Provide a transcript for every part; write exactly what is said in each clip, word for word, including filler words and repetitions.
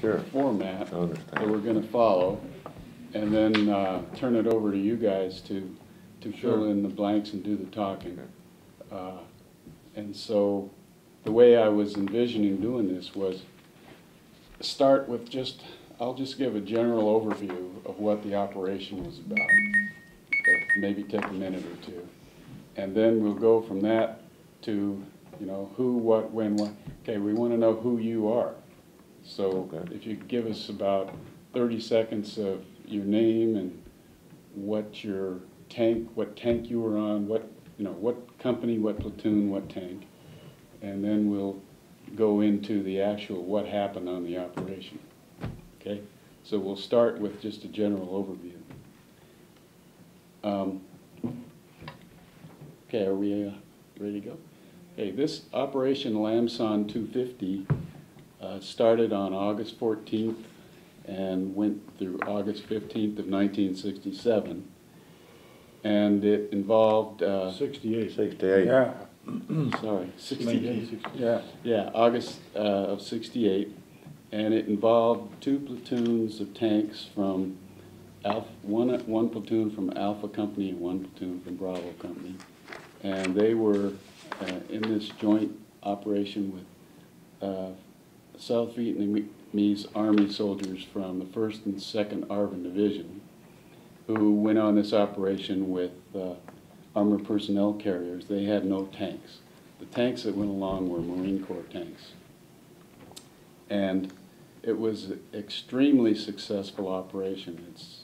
sure. format that we're going to follow, and then uh, turn it over to you guys to to sure. fill in the blanks and do the talking. Uh, and so the way I was envisioning doing this was start with just, I'll just give a general overview of what the operation was about. Maybe take a minute or two. And then we'll go from that to, you know, who, what, when, what. Okay, we want to know who you are. So okay. if you give us about thirty seconds of your name and what your tank, what tank you were on, what, you know, what company, what platoon, what tank. And then we'll go into the actual what happened on the operation. Okay? So we'll start with just a general overview. Um, okay, are we uh, ready to go? Okay, this Operation Lam Son two fifty uh, started on August fourteenth and went through August fifteenth of nineteen sixty-seven. And it involved... Uh, sixty-eight. sixty-eight. Yeah. Sorry, sixty-eight. Yeah, yeah, August uh, of sixty-eight. And it involved two platoons of tanks from Alpha, one, one platoon from Alpha Company and one platoon from Bravo Company. And they were uh, in this joint operation with uh, South Vietnamese Army soldiers from the first and second Arvin Division, who went on this operation with uh, armored personnel carriers. They had no tanks. The tanks that went along were Marine Corps tanks. And it was an extremely successful operation. It's,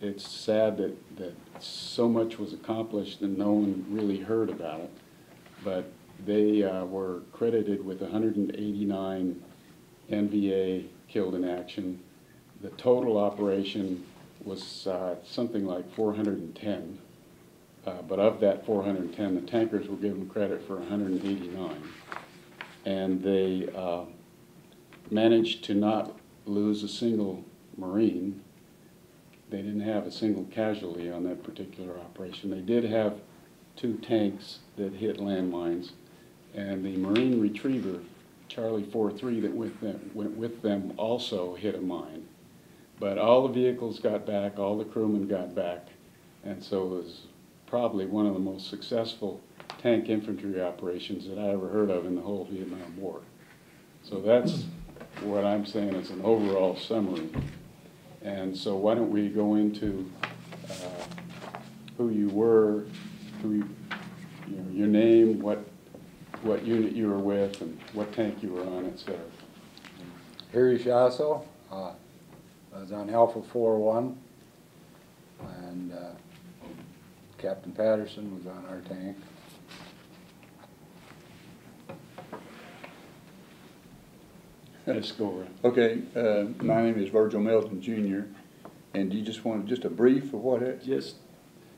it's sad that, that so much was accomplished and no one really heard about it. But they uh, were credited with one hundred eighty-nine N V A killed in action. The total operation was uh, something like four hundred ten. Uh, but of that four hundred ten, the tankers were given credit for one hundred eighty-nine. And they uh, managed to not lose a single Marine. They didn't have a single casualty on that particular operation. They did have two tanks that hit landmines, and the Marine retriever, Charlie four three, that with them, went with them also hit a mine. But all the vehicles got back, all the crewmen got back, and so it was probably one of the most successful tank infantry operations that I ever heard of in the whole Vietnam War. So that's what I'm saying is an overall summary. And so why don't we go into uh, who you were, who you, you know, your name, what what unit you were with, and what tank you were on, et cetera. Harry Schossow. Uh, I was on Alpha four one, and uh, Captain Patterson was on our tank. Let's go around. Okay, uh, my name is Virgil Melton, Junior And do you just want just a brief of what? It? Just,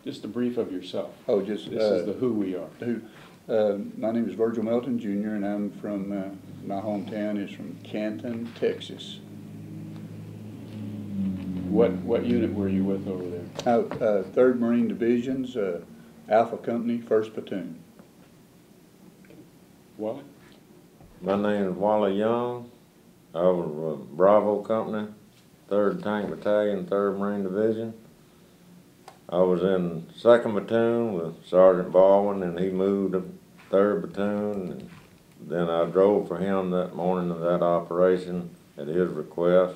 just a brief of yourself. Oh, just this uh, is the who we are. Who? Uh, my name is Virgil Melton, Junior And I'm from uh, my hometown is from Kantian, Texas. What what unit were you with over there? Oh, uh, third Marine Divisions, uh, Alpha Company, first Platoon. Wally. My name is Wally Young. I was with Bravo Company, third Tank Battalion, third Marine Division. I was in second Platoon with Sergeant Baldwin, and he moved to third Platoon. And then I drove for him that morning of that operation at his request.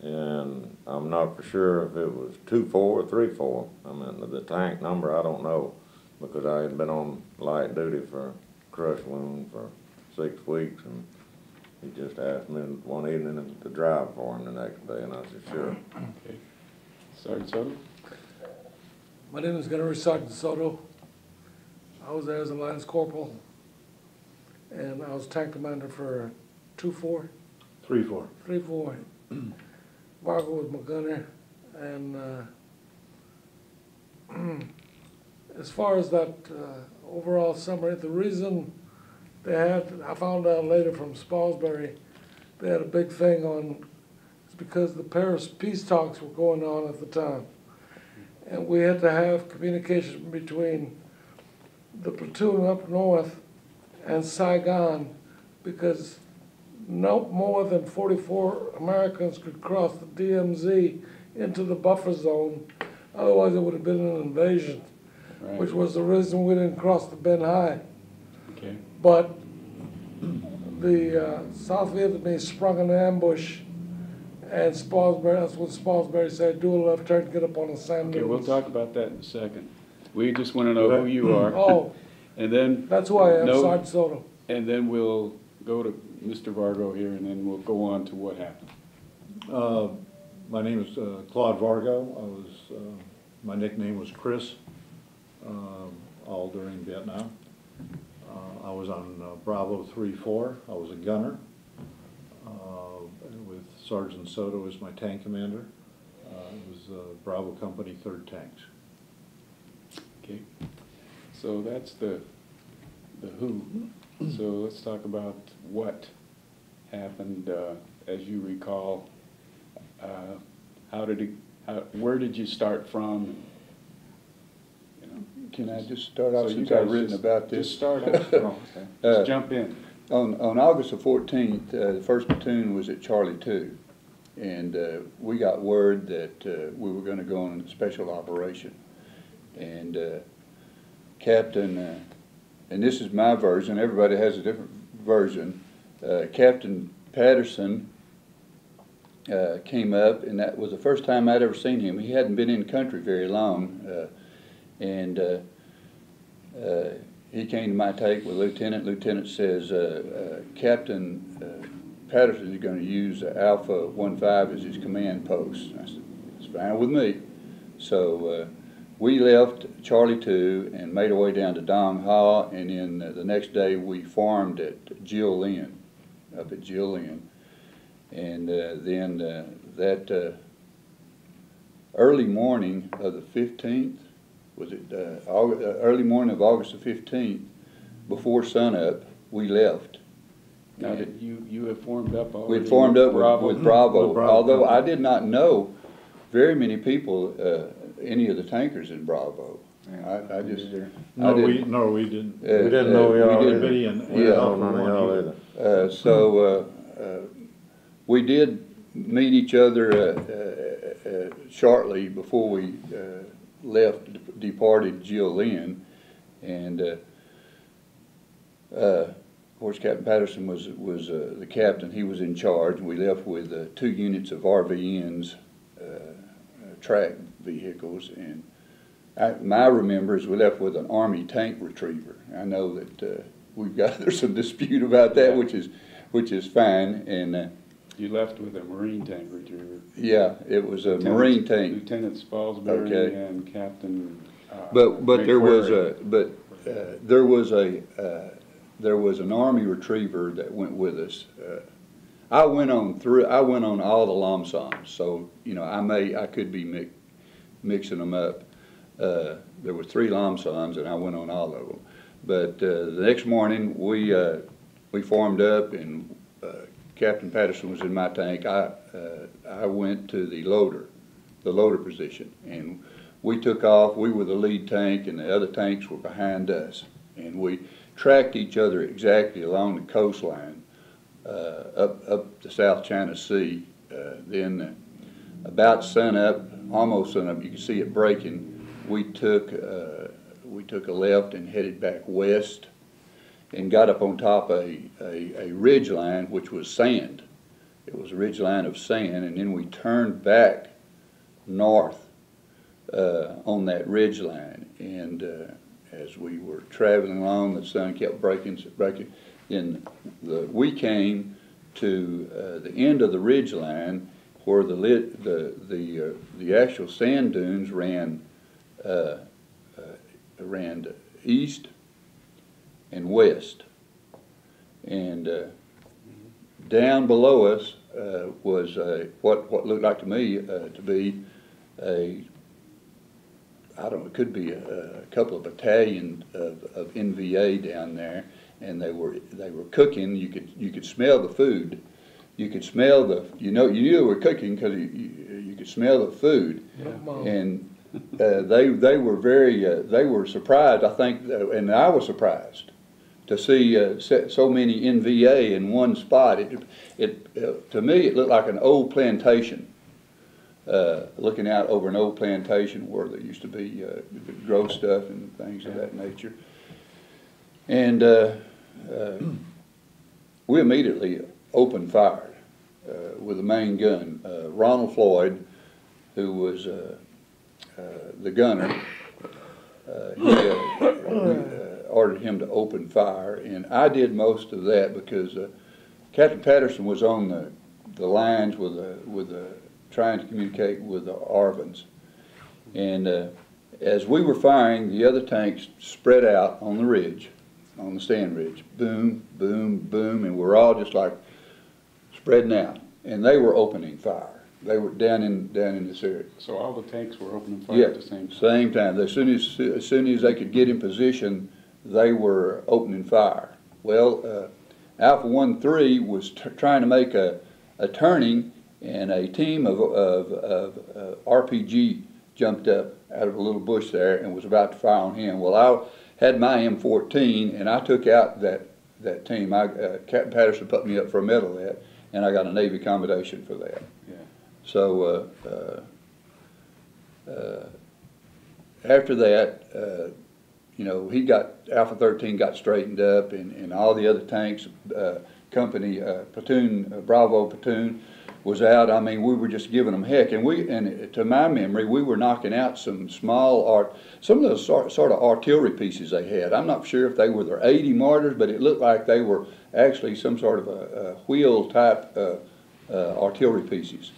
And I'm not for sure if it was two four or three four. I mean, the tank number, I don't know, because I had been on light duty for crush wound for six weeks. and. He just asked me one evening to drive for him the next day, and I said, sure. Okay. Sergeant Soto? My name is Gunnar Sergeant Soto. I was there as a Lance Corporal, and I was Tank Commander for two four. three four. three four. Vargo was my gunner, and uh, as far as that uh, overall summary, the reason They had, I found out later from Spalsbury, they had a big thing on, it's because the Paris peace talks were going on at the time. And we had to have communication between the platoon up north and Saigon because no more than forty-four Americans could cross the D M Z into the buffer zone. Otherwise, it would have been an invasion, right. Which was the reason we didn't cross the Ben Hai. Okay. But the uh, South Vietnamese sprung an ambush, and Spalsbury, that's what Spalsbury said, do a left turn, get up on the sand. Okay, we'll talk about that in a second. We just want to know who you are. Oh, and then that's who I am, no, Sergeant Soto. And then we'll go to Mister Vargo here, and then we'll go on to what happened. Uh, my name is uh, Claude Vargo. I was, uh, my nickname was Chris, uh, all during Vietnam. Uh, I was on uh, Bravo three four. I was a gunner, uh, with Sergeant Soto as my tank commander. Uh, it was uh, Bravo Company, third Tanks. Okay, so that's the, the who. So let's talk about what happened, uh, as you recall. Uh, how did it, how, where did you start from? You know, can I just start off, so since I've written just, about this? Just start off. Oh, okay. Just uh, jump in. On, on August the fourteenth, uh, the first platoon was at Charlie two, and uh, we got word that uh, we were going to go on a special operation. And uh, Captain, uh, and this is my version, everybody has a different version, uh, Captain Patterson uh, came up, and that was the first time I'd ever seen him. He hadn't been in the country very long, uh, and uh, uh, he came to my take with Lieutenant. Lieutenant says, uh, uh, Captain uh, Patterson is going to use uh, Alpha fifteen as his command post. And I said, it's fine with me. So uh, we left Charlie two and made our way down to Dong Ha, and then uh, the next day we farmed at Gio Linh, up at Gio Linh. And uh, then uh, that uh, early morning of the fifteenth, was it uh, August, uh, early morning of August the fifteenth, before sunup, we left. Now, did you, you have formed up already? We had formed up Bravo. With, with Bravo, with Bravo, although I did not know very many people, uh, any of the tankers in Bravo. Yeah, I, I just uh, no, I we no, we didn't. Uh, we didn't know uh, we did and yeah, no, no, uh, so uh, uh, we did meet each other uh, uh, uh, shortly before we uh, left, departed Gio Linh, and uh, uh, of course Captain Patterson was was uh, the captain. He was in charge. We left with uh, two units of R V Ns. Uh, track vehicles, and I, my remember is we left with an Army tank retriever. I know that uh, we've got there's some dispute about that, which is which is fine. And uh, you left with a Marine tank retriever. Yeah, it was a Lieutenant, Marine tank. Lieutenant Spalsbury, okay. And Captain. Uh, but but McQuarrie. There was a but uh, there was a uh, there was an Army retriever that went with us. Uh, I went on through. I went on all the Lam Sons, so you know I may I could be mi mixing them up. Uh, there were three Lam Sons, and I went on all of them. But uh, the next morning we uh, we formed up, and uh, Captain Patterson was in my tank. I uh, I went to the loader, the loader position, and we took off. We were the lead tank, and the other tanks were behind us, and we tracked each other exactly along the coastline. Uh, up, up the South China Sea. Uh, then uh, about sunup, almost sunup, you can see it breaking, we took, uh, we took a left and headed back west and got up on top of a, a, a ridge line, which was sand. It was a ridge line of sand, and then we turned back north uh, on that ridge line. And uh, as we were traveling along, the sun kept breaking, breaking. In the, we came to uh, the end of the ridge line where the lit, the the uh, the actual sand dunes ran uh, uh, ran east and west, and uh, down below us uh, was a, what what looked like to me uh, to be a I don't know it could be a, a couple of battalions of, of N V A down there. And they were they were cooking. You could you could smell the food. You could smell the you know you knew they were cooking because you, you you could smell the food. Yeah. And uh, they they were very uh, they were surprised. I think, and I was surprised to see uh, so many N V A in one spot. It, it uh, to me, it looked like an old plantation, uh, looking out over an old plantation where there used to be uh, grow stuff and things of that nature. And uh, uh, we immediately opened fire uh, with a main gun. Uh, Ronald Floyd, who was uh, uh, the gunner, uh, he, uh, we, uh, ordered him to open fire, and I did most of that because uh, Captain Patterson was on the the lines with the, with the, trying to communicate with the Arvins, and uh, as we were firing, the other tanks spread out on the ridge, on the stand ridge. Boom, boom, boom, and we're all just like spreading out. And they were opening fire. They were down in down in this area. So all the tanks were opening fire yeah, at the same time. Same time. As soon as as soon as they could get in position, they were opening fire. Well, uh, Alpha one three was t trying to make a a turning, and a team of of, of uh, R P G jumped up out of a little bush there and was about to fire on him. Well, I had my M fourteen and I took out that that team. I, uh, Captain Patterson put me up for a medal at that, and I got a Navy commendation for that. Yeah. So uh, uh, uh, after that, uh, you know, he got Alpha thirteen got straightened up, and, and all the other tanks, uh, company uh, platoon, uh, Bravo platoon. Was out. I mean, we were just giving them heck, and we, and to my memory, we were knocking out some small art, some of those sort, sort of artillery pieces they had. I'm not sure if they were their eighty mortars, but it looked like they were actually some sort of a, a wheel type uh, uh, artillery pieces.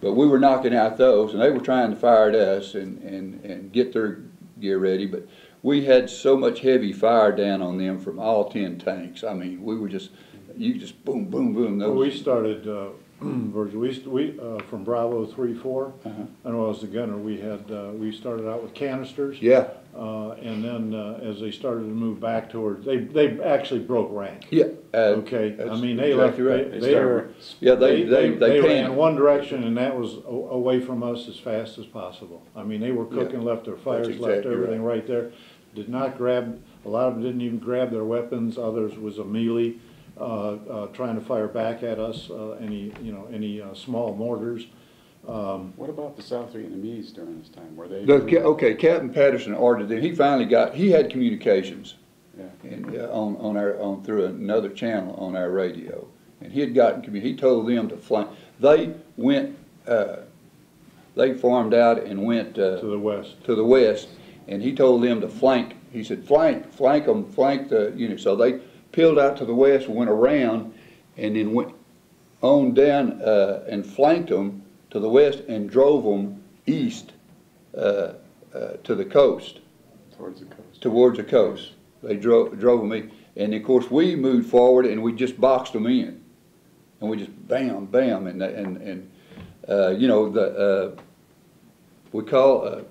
But we were knocking out those, and they were trying to fire at us and and and get their gear ready. But we had so much heavy fire down on them from all ten tanks. I mean, we were just, you just boom, boom, boom. Those, well, we started. Uh Virgil, we, we uh, from Bravo three four, uh-huh. and I was the gunner. We had uh, we started out with canisters, yeah, uh, and then uh, as they started to move back towards, they they actually broke rank, yeah. Uh, okay, I mean they exactly left. Right. They, they, they were yeah they they, they, they, they ran one direction, and that was away from us as fast as possible. I mean they were cooking, yeah. left their fires, exactly left everything right. right there. Did not grab. A lot of them didn't even grab their weapons. Others was a melee. Uh, uh, trying to fire back at us, uh, any you know any uh, small mortars. Um, what about the South Vietnamese during this time? Were they? The, okay, Captain Patterson ordered them. He finally got. He had communications, yeah. and, uh, on on our on through another channel on our radio, and he had gotten. He told them to flank. They went. Uh, they formed out and went uh, to the west. To the west, and he told them to flank. He said flank, flank them, flank the unit. So they. Peeled out to the west, went around, and then went on down uh, and flanked them to the west and drove them east uh, uh, to the coast. Towards the coast. Towards the coast. They drove drove them east. And of course we moved forward and we just boxed them in, and we just bam, bam, and and and uh, you know the uh, we call uh,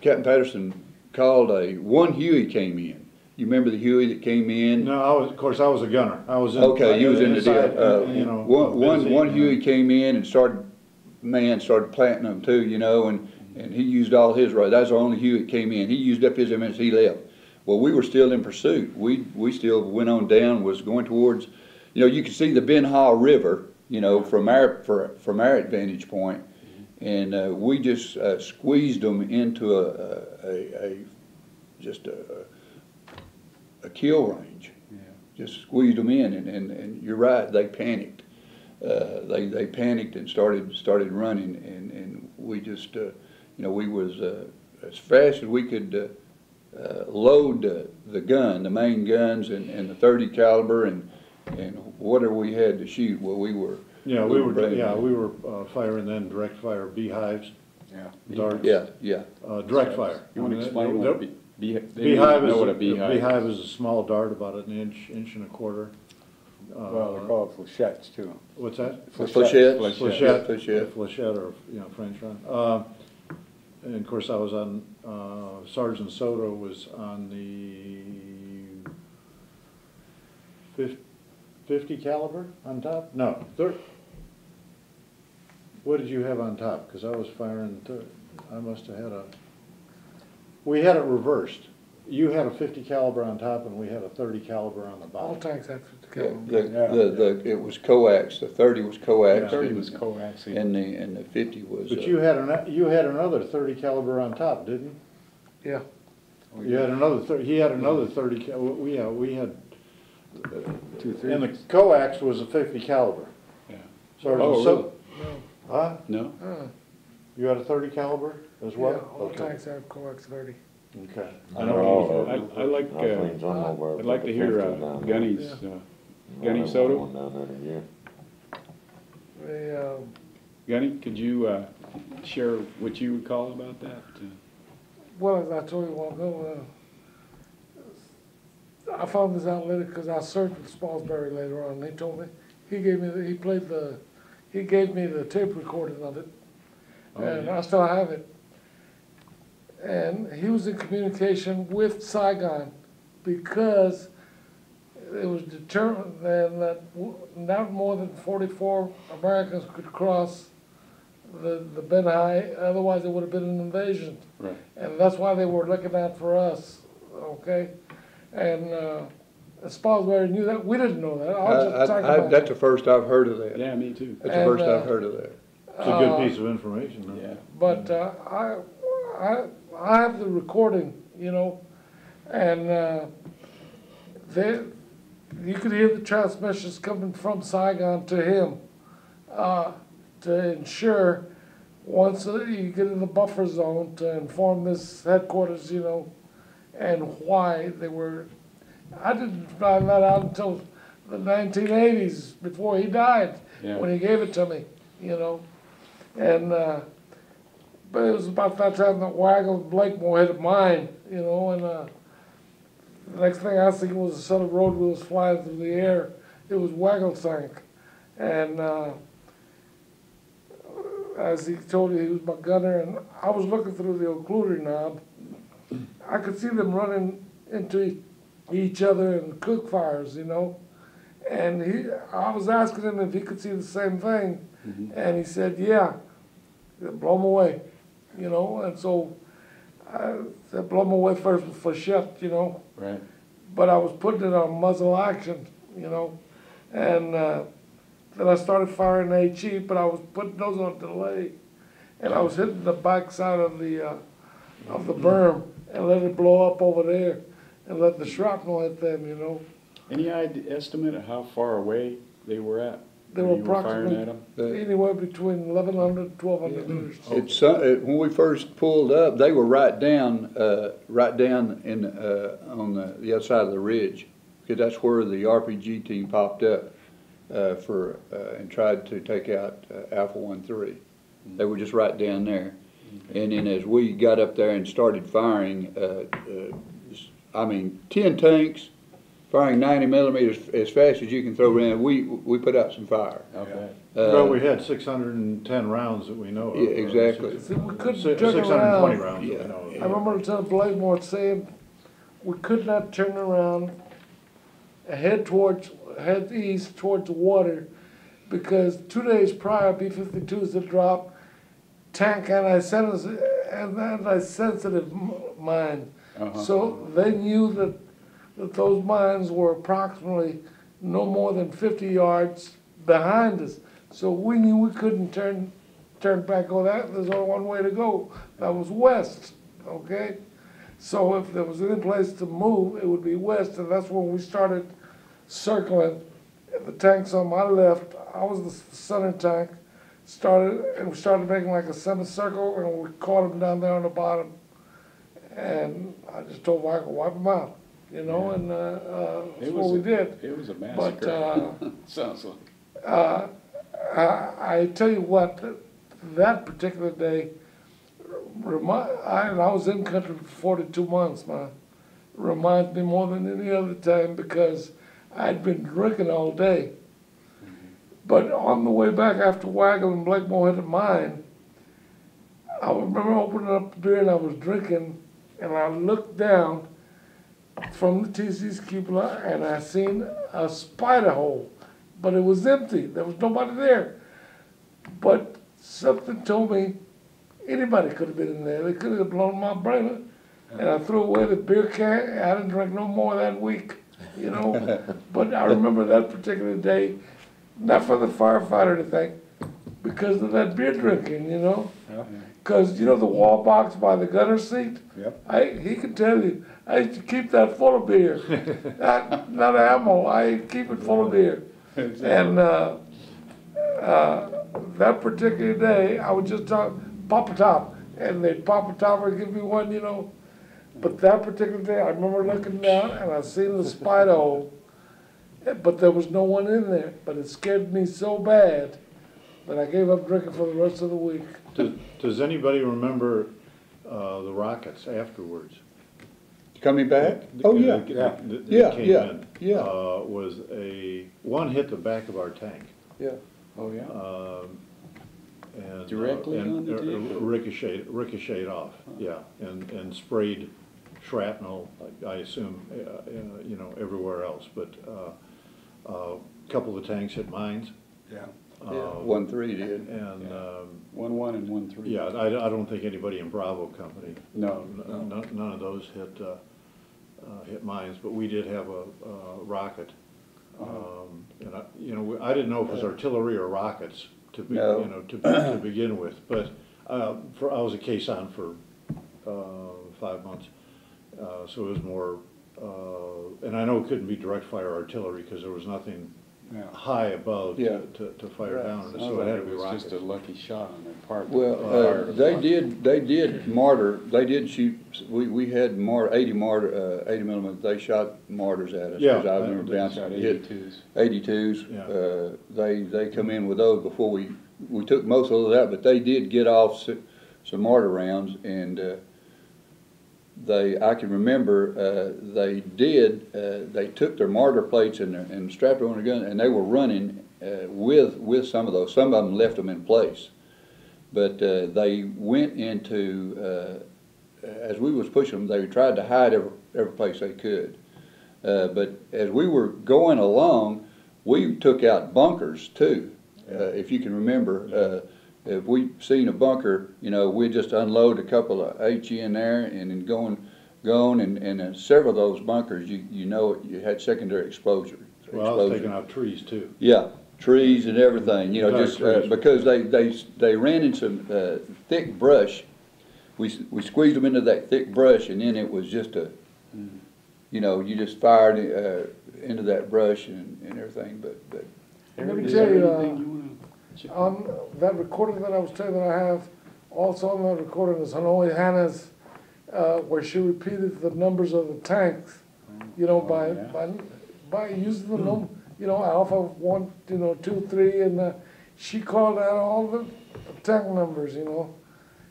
Captain Patterson called a one Huey came in. You remember the Huey that came in? No, I was, of course I was a gunner. I was in, okay. I, you was in the deal. Uh, you know, one, one, one Huey came in and started. Man started planting them too, you know, and and he used all his right. That's the only Huey that came in. He used up his minutes. He left. Well, we were still in pursuit. We we still went on down. Was going towards, you know, you could see the Ben Hai River, you know, from our for, from our vantage point, and uh, we just uh, squeezed them into a a, a, a just a. a kill range, yeah. just squeezed them in, and, and, and you're right, they panicked. Uh, they they panicked and started started running, and, and we just, uh, you know, we was uh, as fast as we could uh, uh, load uh, the gun, the main guns, and, and the thirty caliber, and and whatever we had to shoot. Well, we were yeah we, we were, were yeah them. we were uh, firing then direct fire beehives, yeah darts yeah yeah uh, direct so, fire. You want to explain that, what? Bee, beehive, is a, a beehive. beehive is a small dart, about an inch, inch and a quarter. Uh, well, they're called flechettes too. What's that? Flechettes. Flechette. Flechette. Flechette, or you know French run. Uh, and of course, I was on. Uh, Sergeant Soto was on the fifty caliber on top. No, thirty. What did you have on top? Because I was firing. I must have had a. We had it reversed. You had a fifty caliber on top, and we had a thirty caliber on the bottom. All tanks had fifty caliber. Yeah, the, yeah. The, the, it was coax. The thirty was coax. Yeah, thirty was coax. And the and the fifty was. But uh, you had an you had another thirty caliber on top, didn't you? Yeah. You had another thirty. He had another thirty. Yeah, we had, we had two three. And the coax was a fifty caliber. Yeah. Sergeant oh, Soto. Really? No. Huh? No. Uh, you had a thirty caliber as well. Yeah, all okay. tanks had coax thirty. Okay. I don't know. I, I, I like. Uh, I'd like to hear uh, Gunny's uh, Gunny Soto. Yeah. Gunny, could you uh, share what you recall about that? Well, as I told you a while ago, uh, I found this out later because I served with Spalsbury later on. And he told me he gave me the, he played the he gave me the tape recording of it, oh, and yeah. I still have it. And he was in communication with Saigon because it was determined then that not more than forty-four Americans could cross the, the Ben Hai, otherwise it would have been an invasion. Right. And that's why they were looking out for us, okay? And uh, Spalsbury knew that. We didn't know that. I was I, just I, I, about that's it. The first I've heard of that. Yeah, me too. That's and, the first uh, I've heard of that. It's a good uh, piece of information. Though. Yeah. But uh, I... I, I have the recording, you know, and uh, they, you could hear the transmissions coming from Saigon to him uh, to ensure once you get in the buffer zone to inform this headquarters, you know, and why they were. I didn't find that out until the nineteen eighties, before he died, yeah. when he gave it to me, you know, and. Uh, But it was about that time that Waggle Blakemore hit a mine, you know, and uh, the next thing I see was a set of road wheels flying through the air. It was Waggle Tank. And uh, as he told you, he was my gunner, and I was looking through the occluder knob. I could see them running into each other and cook fires, you know. And he, I was asking him if he could see the same thing, mm-hmm. and he said, yeah, blow them away. You know, and so I said, blow them away first with flechette, you know. Right. But I was putting it on muzzle action, you know. And uh, then I started firing H E, but I was putting those on delay. And I was hitting the backside of the, uh, of the berm and let it blow up over there and let the shrapnel hit them, you know. Any idea, estimate of how far away they were at? They were approximately anywhere between eleven hundred and twelve hundred meters. Yeah. It's, uh, when we first pulled up, they were right down, uh, right down in uh, on the, the other side of the ridge, because that's where the R P G team popped up uh, for uh, and tried to take out uh, Alpha one three. Mm-hmm. They were just right down there, okay. And then as we got up there and started firing, uh, uh, I mean, ten tanks. Firing ninety millimeters as fast as you can throw in, we we put out some fire. Okay. Uh, well, we had six hundred ten rounds that we know of. Yeah, exactly. See, we couldn't six, turn six hundred twenty around. rounds yeah. that we know of. I remember telling Blakemore saying we could not turn around, head towards head east towards the water, because two days prior B fifty-twos had dropped tank anti-sensitive anti-sensitive mine, uh-huh. so they knew that. that those mines were approximately no more than fifty yards behind us. So we knew we couldn't turn turn back on that. There's only one way to go. That was west, okay? So if there was any place to move, it would be west, and that's when we started circling. The tanks on my left, I was the center tank, started, and we started making like a semicircle, and we caught them down there on the bottom. And I just told Michael, wipe them out. You know, yeah. and uh, uh, that's what we did. It was a massacre. But, uh, sounds like. Uh, I, I tell you what, that particular day, remind, I, and I was in country for forty-two months, man, reminds me more than any other time because I'd been drinking all day. Mm-hmm. But on the way back after Waggle and Blakemore hit a mine, I remember opening up the beer and I was drinking, and I looked down from the T C's cupola, and I seen a spider hole, but it was empty. There was nobody there. But something told me anybody could have been in there. They could have blown my brain and I threw away the beer can. I didn't drink no more that week, you know. But I remember that particular day, not for the firefighter to thank, because of that beer drinking, you know. Because, you know, the wall box by the gunner seat, yep. I, he can tell you, I used to keep that full of beer. not, not ammo, I keep it full of beer. Exactly. And uh, uh, that particular day, I would just talk, pop a top, and they'd pop a top and give me one, you know. But that particular day, I remember looking down, and I seen the spider hole, but there was no one in there. But it scared me so bad that I gave up drinking for the rest of the week. Does, does anybody remember uh, the rockets afterwards? Coming back? The, oh, the, yeah. The, yeah. The, the, yeah, came yeah, in, yeah. Uh, was a, one hit the back of our tank. Yeah. Oh, yeah. Um, and, Directly uh, and, on the tank? Uh, ricocheted, ricocheted off, huh. yeah, and, and sprayed shrapnel, I assume, uh, you know, everywhere else. But uh, uh, a couple of the tanks hit mines. Yeah. Yeah. Um, one three did. And yeah. um, one one and one three. Yeah, I, I don't think anybody in Bravo Company. No, no. no none of those hit uh, uh, hit mines, but we did have a uh, rocket, uh-huh. um, and I, you know we, I didn't know if it was artillery or rockets to be, no. you know to, to begin with, but uh, for, I was a Khe Sanh for uh, five months, uh, so it was more, uh, and I know it couldn't be direct fire artillery because there was nothing. Yeah. High above yeah. to, to, to fire right. down, so like it had to be rockets. It was just a lucky shot on their part. Well, uh, they did. They did mortar. They did shoot. We we had more eighty mortar, uh, eighty millimeters. They shot mortars at us. Yeah, I remember bouncing eighty-twos. Eighty-twos. Yeah. Uh, they they come in with those before we we took most of that, but they did get off some, some mortar rounds, and uh, they I can remember uh, they did uh, they took their mortar plates and, their, and strapped them on their gun, and they were running uh, with with some of those. Some of them left them in place, but uh, they went into uh, as we was pushing them. They tried to hide every, every place they could, uh, but as we were going along, we took out bunkers too. Uh, if you can remember. Uh, If we seen a bunker, you know, we just unload a couple of HE in there and then going, going, and and uh, several of those bunkers, you you know, you had secondary exposure. Well, exposure. I was taking out trees too. Yeah, trees and everything. You know, no, just uh, because they they they ran in some uh, thick brush, we we squeezed them into that thick brush, and then it was just a, mm. you know, you just fired uh, into that brush and, and everything. But but let me tell you. Uh, Um, that recording that I was telling you that I have, also on that recording is Hanoi Hannah's, uh, where she repeated the numbers of the tanks, you know, oh, by, yeah. by by using the number, you know, Alpha one, you know, two, three, and uh, she called out all the tank numbers, you know.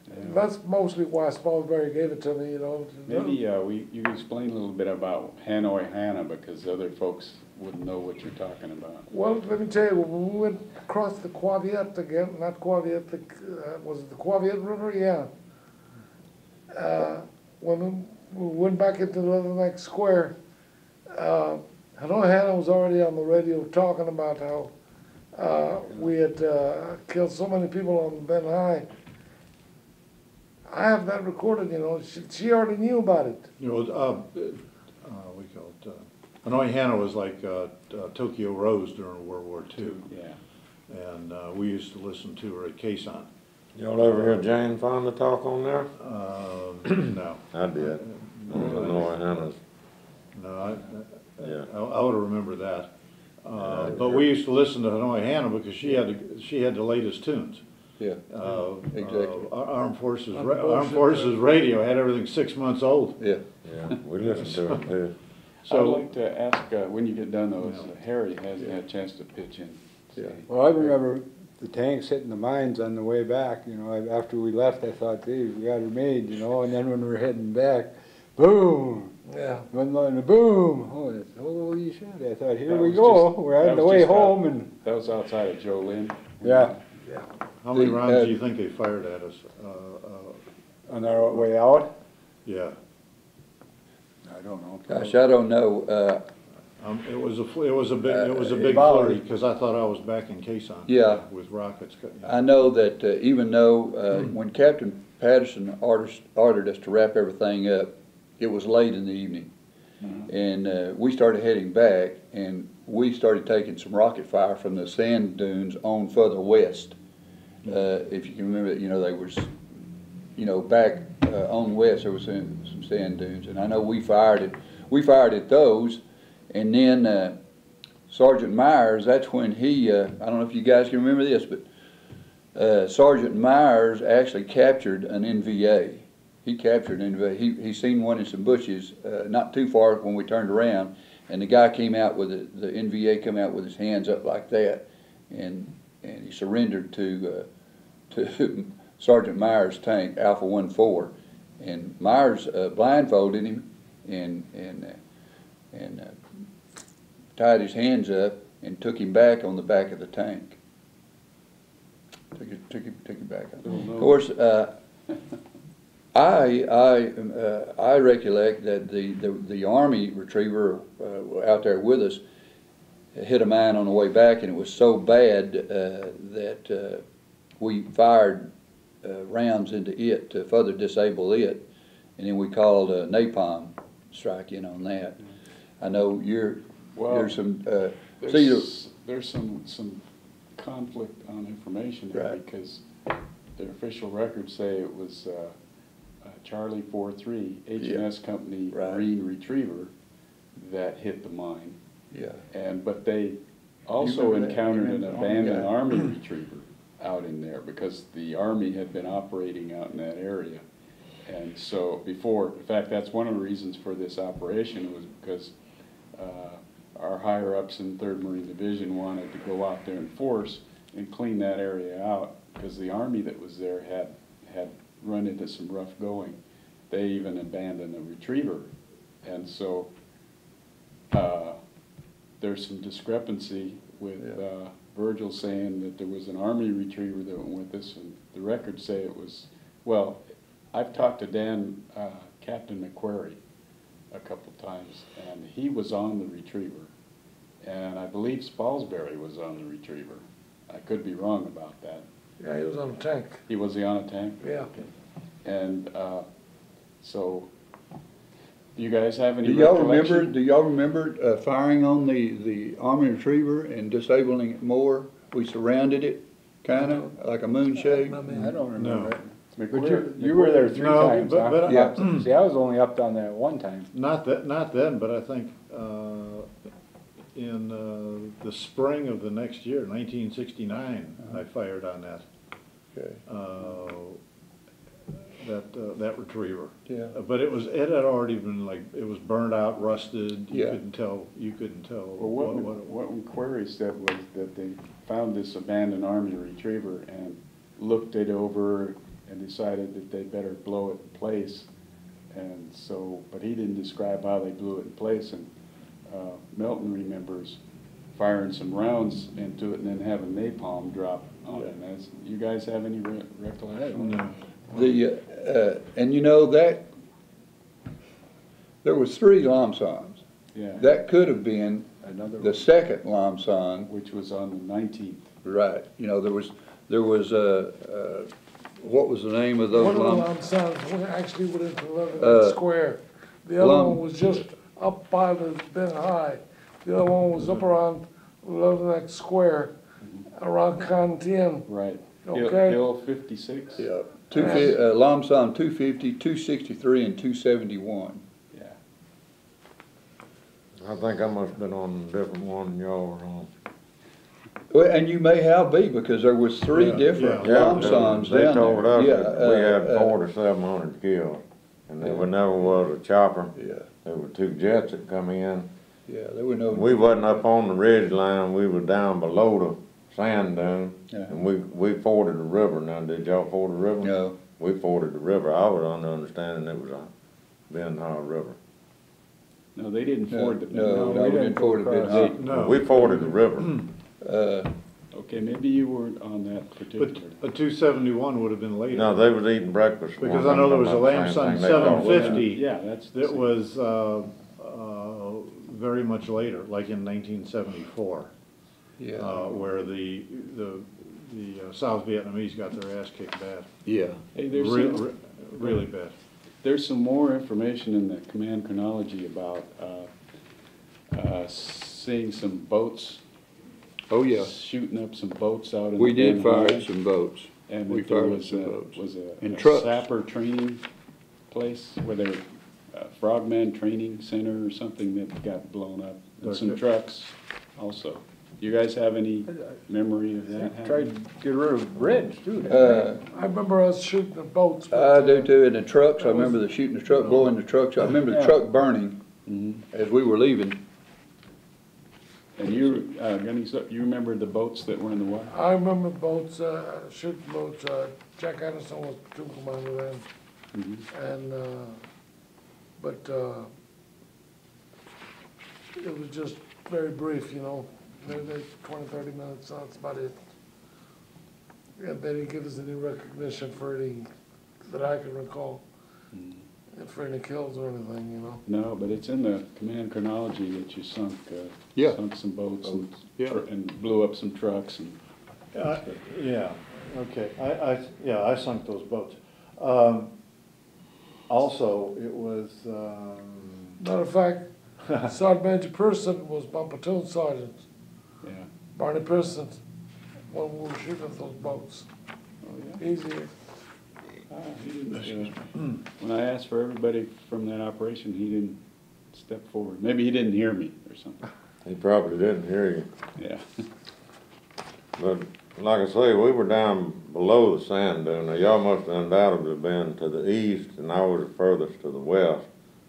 Yeah. That's mostly why Spalsbury gave it to me, you know. Maybe uh, we you explain a little bit about Hanoi Hannah, because other folks wouldn't know what you're talking about. Well, let me tell you, when we went across the Cua Viet again, not Cua Viet, the, uh, was it the Cua Viet River? Yeah. Uh, when we went back into the next square, uh, Hanoi Hannah was already on the radio talking about how uh, we had uh, killed so many people on Ben Hai. I have that recorded, you know. She, she already knew about it. You know, uh, uh, we call it, uh, Hanoi Hannah was like uh, uh, Tokyo Rose during World War Two. Yeah. And uh, we used to listen to her at Khe Sanh. Y'all ever hear Jane Fonda talk on there? Um, no. I did. Hanoi Hannah's. No, I, I, yeah. I, I would remember that. Uh, yeah, but we used to listen to Hanoi Hannah because she had the, she had the latest tunes. Yeah, uh, exactly. Uh, Armed Forces, Armed Forces Radio had everything six months old. Yeah, yeah, we listened to it too. So I'd like to ask uh, when you get done, though, yeah. uh, Harry hasn't yeah. had a chance to pitch in. Yeah. Well, I remember the tanks hitting the mines on the way back. You know, after we left, I thought, geez, we got her made. You know, and then when we were heading back, boom. Yeah. One line of boom. Oh, that's, holy shit! I thought, here that we go. Just, we're on the way home, out, and that was outside of Gio Linh. Yeah. Yeah. How many rounds uh, do you think they fired at us? Uh, uh, on our way out? Yeah. I don't know. Gosh, I don't know. Uh, um, it was a it was a big uh, it was a big flurry because I thought I was back in Khe Sanh. Yeah. Uh, with rockets. Yeah. I know that uh, even though uh, when Captain Patterson orders, ordered us to wrap everything up, It was late in the evening. Mm-hmm. And uh, we started heading back, and we started taking some rocket fire from the sand dunes on further west. Uh, if you can remember, you know, they were, you know, back uh, on west there was some, some sand dunes, and I know we fired it. We fired at those, and then uh, Sergeant Myers. That's when he. Uh, I don't know if you guys can remember this, but uh, Sergeant Myers actually captured an N V A. He captured an N V A. He he seen one in some bushes, uh, not too far when we turned around, and the guy came out with the, the N V A came out with his hands up like that, and and he surrendered to. Uh, to Sergeant Myers' tank, Alpha one four, and Myers uh, blindfolded him and and uh, and uh, tied his hands up and took him back on the back of the tank. Took him, took him, took him back. Oh, no. Of course, uh, I I uh, I recollect that the the, the Army retriever uh, out there with us hit a mine on the way back, and it was so bad uh, that. Uh, We fired uh, rounds into it to further disable it, and then we called a napalm strike in on that. I know you're well, there's some uh, there's, see, there's some some conflict on information there, right. Because the official records say it was uh, uh, Charlie four three H and S yeah. Company right. Marine Retriever that hit the mine. Yeah, and but they also encountered an abandoned Army Retriever out in there because the Army had been operating out in that area. And so before, in fact, that's one of the reasons for this operation was because uh, our higher-ups in third Marine Division wanted to go out there in force and clean that area out because the Army that was there had, had run into some rough going. They even abandoned a retriever. And so uh, there's some discrepancy with... Yeah. Uh, Virgil saying that there was an Army retriever that went with us, and the records say it was, well, I've talked to Dan, uh, Captain McQuarrie, a couple times, and he was on the retriever, and I believe Spalsbury was on the retriever. I could be wrong about that. Yeah, he was on a tank. He was he on a tank? Yeah. And uh, so, do you guys have any? Do y'all remember? Do y'all remember uh, firing on the the Army retriever and disabling it more? We surrounded it, kind of like a moon shade. I, mean, I don't remember. No. It. But you, you were there three no, times. But, but yeah. I, See, I was only up on that one time. Not that, not then, but I think uh, in uh, the spring of the next year, nineteen sixty-nine, uh-huh. I fired on that. Okay. Uh, That uh, that retriever, yeah. Uh, but it was it had already been like it was burned out, rusted. You yeah. couldn't tell. You couldn't tell. Well, what what, we, what, what McQuarrie said was that they found this abandoned Army retriever and looked it over and decided that they better blow it in place, and so. But he didn't describe how they blew it in place. And uh, Melton remembers firing some rounds into it and then having napalm drop on yeah. it. And that's, you guys have any re recollection? No. The uh, and you know that there was three Lam Sons. Yeah. That could have been another the one. Second Lam Son, which was on the nineteenth. Right. You know there was there was a uh, uh, what was the name of those? One Lam, of the Lam Sons went actually within eleven uh, square. The other Lam, one was just up by the Ben Hai. The other one was up around eleven square, around Kantian. Right. Okay. Hill fifty six. Yeah. Two, uh, Lam Son two fifty, two sixty-three, and two seventy-one. Yeah. I think I must have been on a different one than y'all were on. Well, and you may have be because there was three yeah, different yeah. Lam Sons down there. They told us yeah, that uh, we had uh, forty-seven hundred kills, and there yeah. never was a chopper. Yeah. There were two jets that come in. Yeah, there were no. We wasn't up on the ridge line. We were down below the sand dune, yeah. and we, we forded the river. Now, did y'all ford the river? No. We forded the river. I was on the understanding it was a Ben Hai River. No, they didn't ford no, the Ben Hai. No, no, we didn't ford the Ben Hai. No. We forded the river. Mm. Uh, okay, maybe you weren't on that particular. But a two seventy-one would have been later. No, they was eating breakfast. Because morning. I know there was a Lam Son seven fifty. Yeah, that's that was uh, uh, very much later, like in nineteen seventy-four. Yeah. Uh, where the the the uh, South Vietnamese got their ass kicked bad. Yeah. Hey, there's Re some, really bad. there's some more information in the command chronology about uh, uh, seeing some boats. Oh yeah, shooting up some boats out in we the did fire at some boats. And we fired was some a, boats. Was a, and a sapper training place where they were uh, frogman training center or something that got blown up. And okay. Some trucks also. You guys have any memory of that? I tried to get rid of bridge too. Uh, I remember us shooting the boats. I do too, in the trucks. I remember the shooting the truck, blowing the trucks. I remember yeah. the truck burning mm-hmm. as we were leaving. And you, uh, you remember the boats that were in the water? I remember boats, uh, shooting boats. Uh, Jack Anderson was platoon commander then, mm-hmm. and uh, but uh, it was just very brief, you know. Maybe twenty, thirty minutes, that's about it. Yeah, they didn't give us any recognition for any, that I can recall, mm. for any kills or anything, you know? No, but it's in the command chronology that you sunk, uh, yeah. sunk some boats, boats. And, yeah. and blew up some trucks. And, and I, yeah, okay, I, I, yeah, I sunk those boats. Um, also, it was... Um, matter of fact, Sergeant Major Pearson was my platoon sergeant. Yeah. Barney Preston, when we were shooting those boats. Oh, yeah. Easier. Ah, he didn't, uh, when I asked for everybody from that operation, he didn't step forward. Maybe he didn't hear me or something. He probably didn't hear you. Yeah. But like I say, we were down below the sand dune. Now, y'all must have undoubtedly been to the east, and I was the furthest to the west.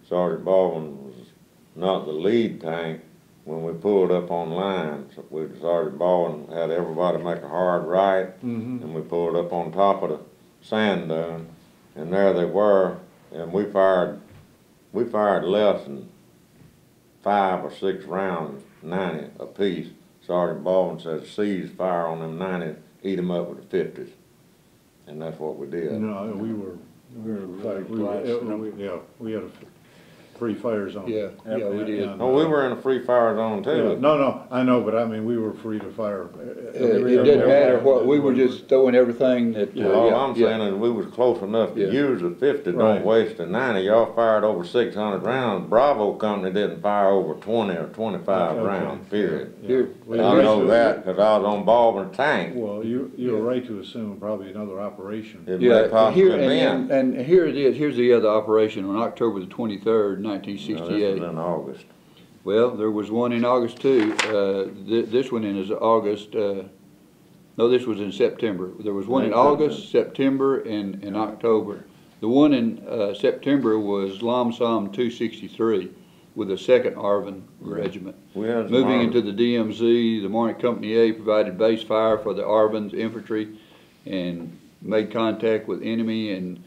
Sergeant Baldwin was not the lead tank. When we pulled up on line, so we started balling, had everybody make a hard right, mm-hmm. and we pulled up on top of the sand dune, and there they were, and we fired, we fired less than five or six rounds, ninety apiece. Sergeant Baldwin said, "Seize fire on them ninety, eat them up with the fifties," and that's what we did. No, we were, we were, like, we were it, we, yeah, we had a. Free fire zone. Yeah, yeah, we did. Oh, we were in a free fire zone too. Yeah. No, no, I know, but I mean, we were free to fire. It, it didn't matter what we were just throwing everything that. Yeah. Uh, All yeah, I'm yeah. saying is we was close enough to yeah. use the fifty. Right. Don't waste the ninety. Y'all fired over six hundred rounds. Bravo Company didn't fire over twenty or twenty-five okay. rounds. Period. Yeah. Yeah. Well, I know that because I was on Baldwin tank. Well, you you were yeah. right to assume probably another operation. It yeah, may here, and, and, and here it is. Here's the other operation on October the twenty-third. nineteen sixty-eight. No, in August. Well, there was one in August too. Uh, th this one in is August. Uh, no, this was in September. There was one in August, September, and, and October. The one in uh, September was Lam Son two sixty-three with the second Arvin right. Regiment. We had moving into the D M Z, the Marine Company A provided base fire for the Arvin's infantry and made contact with enemy and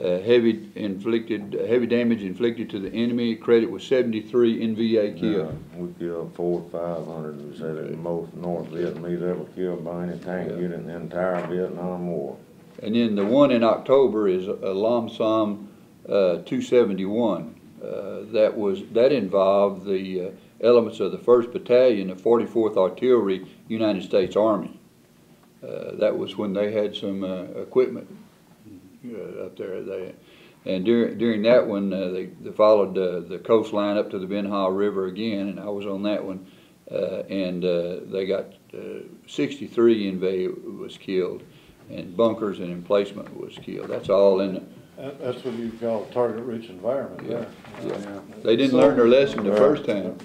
Uh, heavy inflicted, uh, heavy damage inflicted to the enemy. Credit was seventy-three N V A killed. Yeah, we killed four or five hundred. We said the most North Vietnamese ever killed by any tank unit yeah. in the entire Vietnam War. And then the one in October is uh, Lam Son uh, two seventy-one. Uh, that was that involved the uh, elements of the first Battalion of forty-fourth Artillery, United States Army. Uh, that was when they had some uh, equipment. Uh, up there, they, and during during that one, uh, they, they followed uh, the coastline up to the Ben Hai River again, and I was on that one, uh, and uh, they got uh, sixty-three N V A was killed, and bunkers and emplacement was killed. That's all in. The, That's what you call target-rich environment. Yeah, yeah. yeah. They didn't so, learn their lesson the first time.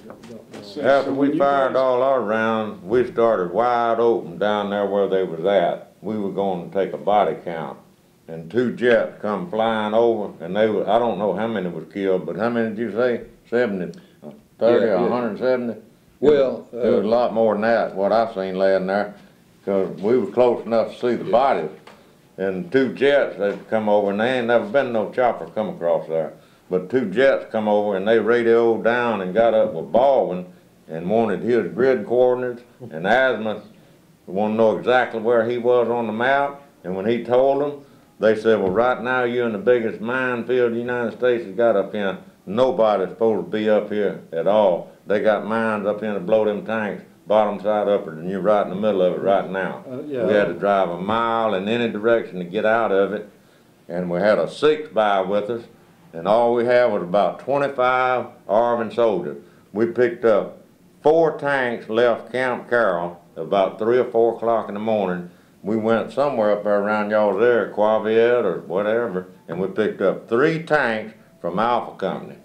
After we fired all our rounds, we started wide open down there where they was at. We were going to take a body count. And two jets come flying over, and they were, I don't know how many was killed, but how many did you say? seventy, thirty, yeah, yeah. one hundred seventy? Well, there uh, was a lot more than that, what I've seen laying there, because we were close enough to see the yeah. bodies. And two jets, they'd come over, and they ain't never been no chopper come across there. But two jets come over, and they radioed down and got up with Baldwin and wanted his grid coordinates, and Asmus wanted to know exactly where he was on the map, and when he told them, they said, well, right now you're in the biggest minefield the United States has got up here. Nobody's supposed to be up here at all. They got mines up here to blow them tanks, bottom side upward, and you're right in the middle of it right now. Uh, yeah. We had to drive a mile in any direction to get out of it, and we had a six by with us, and all we had was about twenty-five Arvin soldiers. We picked up four tanks, left Camp Carroll about three or four o'clock in the morning. We went somewhere up there around y'all's area, Cua Viet or whatever, and we picked up three tanks from Alpha Company.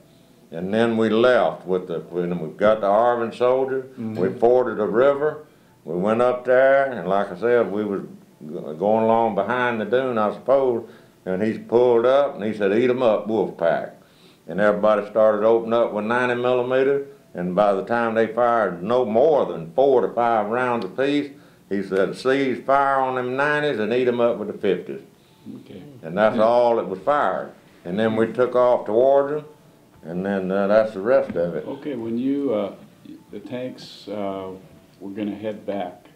And then we left with the, when we got the Arvin soldiers, mm-hmm. we forded the river, we went up there, and like I said, we was going along behind the dune, I suppose, and he pulled up and he said, "Eat them up, wolf pack." And everybody started opening up with ninety millimeter, and by the time they fired no more than four to five rounds apiece, he said, "Cease fire on them nineties and eat them up with the fifties." Okay. And that's yeah. all that was fired. And then we took off towards them, and then uh, that's the rest of it. Okay, when you, uh, the tanks uh, were going to head back,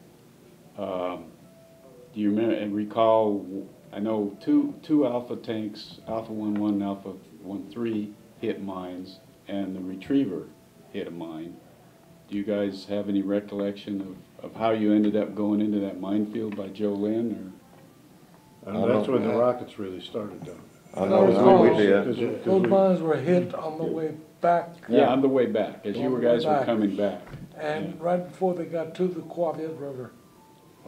uh, do you remember and recall, I know two two Alpha tanks, Alpha one one and Alpha one three hit mines, and the Retriever hit a mine. Do you guys have any recollection of, of how you ended up going into that minefield by Gio Linh? Or? And that's when the rockets really started down. I know, those, no, we did. Cause, cause those we, mines were hit on the yeah. way back. Yeah, on the way back, as on you guys were coming back. And yeah. right before they got to the Cua Viet River.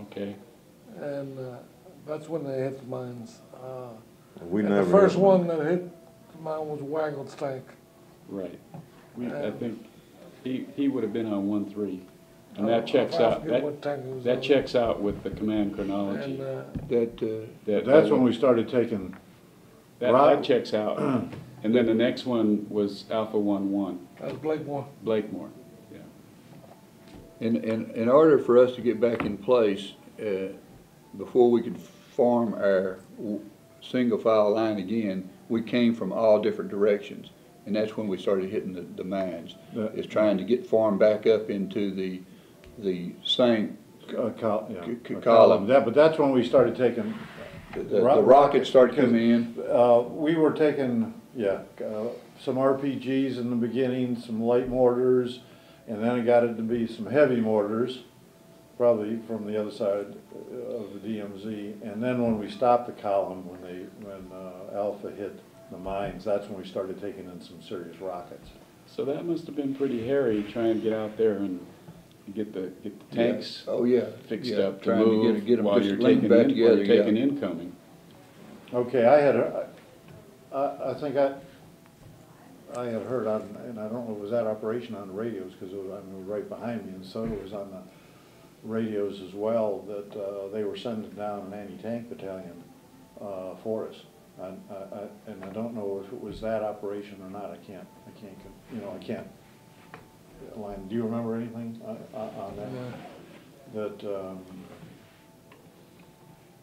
Okay. And uh, that's when they hit the mines. Uh, we never the first one that hit the mine was Waggle's tank. Right. We, I think he he would have been on one three, and that checks out. That, that checks out with the command chronology. And, uh, that, uh, that that's that when we started taking. That, right. that checks out. And then the next one was Alpha one one. That was Blakemore. Blakemore, yeah. In, in, in order for us to get back in place, uh, before we could form our single file line again, we came from all different directions. And that's when we started hitting the, the mines. Uh, it's trying to get formed back up into the, the same uh, col yeah, column. column. That, but that's when we started taking... The, the, the rockets rocket started coming in. Uh, we were taking, yeah, uh, some R P Gs in the beginning, some light mortars, and then it got it to be some heavy mortars, probably from the other side of the D M Z. And then when we stopped the column, when they when uh, Alpha hit the mines, that's when we started taking in some serious rockets. So that must have been pretty hairy trying to get out there and get the get the tanks yeah. oh yeah fixed yeah. up to trying move to get, get them while you're taking back in, together yeah. taking incoming. Okay, I had a, I, I think I I had heard on, and I don't know, was that operation on the radios, because it was I mean, right behind me, and Soto was on the radios as well, that uh, they were sending down an anti-tank battalion uh, for us. I, I, I, and I don't know if it was that operation or not. I can't I can't you know I can't. Line. Do you remember anything on that? That um,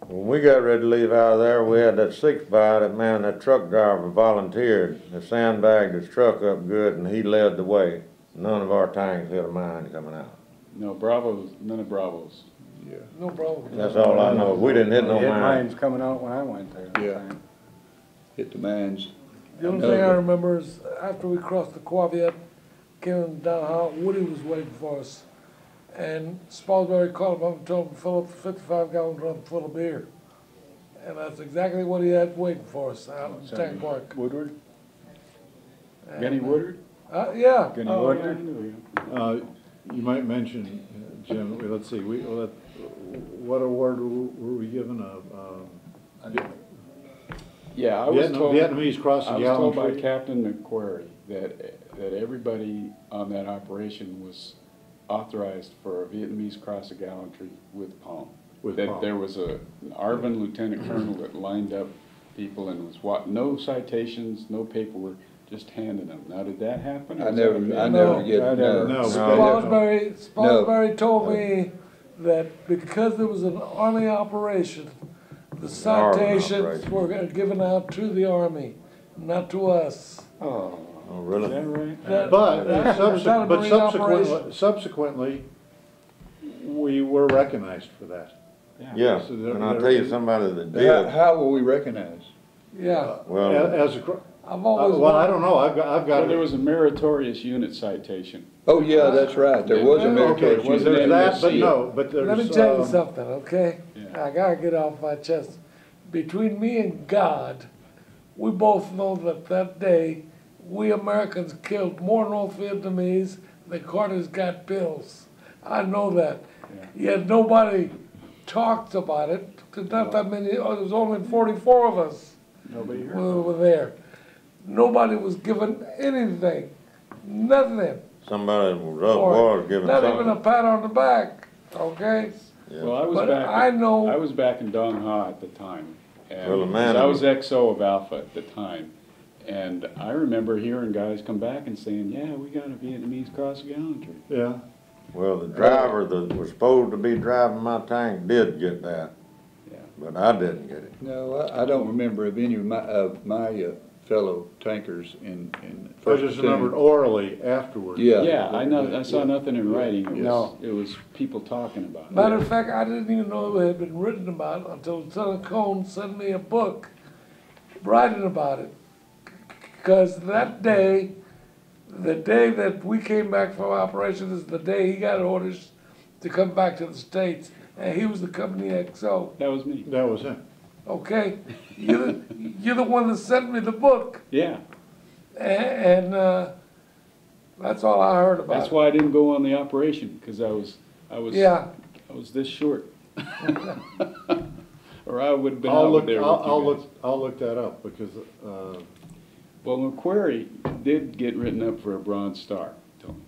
when we got ready to leave out of there, we had that six by that man, that truck driver volunteered. They sandbagged his truck up good, and he led the way. None of our tanks hit a mine coming out. No Bravos, none of Bravos. Yeah, no Bravos. That's all I know. We didn't hit no mines. Hit mines coming out when I went there. Yeah, time. Hit the mines. The only thing I remember is after we crossed the Cua Viet, Kevin Dong Ha, Woody was waiting for us, and Spalsbury called him up and told him to fill up the fifty-five gallon drum full of beer, and that's exactly what he had waiting for us out oh, in the tank park. Woodward? And Gunny Woodward? Uh, yeah. Gunny oh, Woodward? Yeah. Uh, you might mention, uh, Jim, let's see, we, uh, what award were we given? Uh, uh, yeah, I was Vietnam, told, Vietnamese Cross of Gallantry. I was told by Captain McQuarrie that that everybody on that operation was authorized for a Vietnamese Cross of Gallantry with palm. With that palm. There was a, an Arvin lieutenant colonel that lined up people and was what no citations, no paperwork, just handing them. Now, did that happen? I never, that I never no, get I never, no. no. Spalsbury, Spalsbury no. told no. me that because there was an army operation, the citations operation. were given out to the army, not to us. Oh. Oh, really? Is that right? That, but that, subsequ but subsequently, subsequently, we were recognized for that. Yeah. yeah. So and I'll tell you somebody that did. How, how were we recognized? Yeah. Uh, well, as, as a, I've always. Uh, well, I don't know. I've got. I've got well, there was a meritorious unit citation. Oh yeah, that's right. There was a meritorious okay, unit. There was that, but no. But there's. Let me tell you um, something, okay? Yeah. I gotta get off my chest. Between me and God, we both know that that day we Americans killed more North Vietnamese than Carter's got bills. I know that. Yeah. Yet nobody talked about it. There's not that many. Oh, there's only forty-four of us. Nobody heard. Were, were there. Nobody was given anything. Nothing. Somebody was giving not something. Even a pat on the back. Okay. Yeah. Well, I was but back. I at, know. I was back in Dong Ha at the time. And well, man, I was X O of Alpha at the time, and I remember hearing guys come back and saying, "Yeah, we got a Vietnamese cross of gallantry." Yeah. Well, the driver that was supposed to be driving my tank did get that, yeah. But I didn't get it. No, I, I don't remember of any of my, uh, my uh, fellow tankers in. in I just remembered orally afterwards. Yeah, yeah. But, I know. But, I saw yeah. nothing in writing. It was, no, it was people talking about it. Matter of fact, I didn't even know it had been written about until Lieutenant Cone sent me a book writing about it, because that day. The day that we came back from operation is the day he got orders to come back to the States, and he was the company X O. That was me. That was him. Okay, you're the, you're the one that sent me the book. Yeah. And, and uh, that's all I heard about. That's why I didn't go on the operation, because I was, I was, yeah, I was this short, or I would have been I'll out look, there. I'll, with you I'll guys. look. I'll look that up because. Uh, Well, McQuarrie did get written up for a Bronze Star,